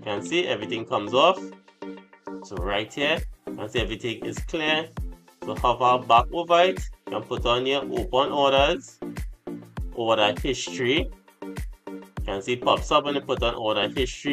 You can see everything comes off. So right here, you can see everything is clear. So hover back over it. You can put on your open orders, order history. You can see it pops up when you put on order history.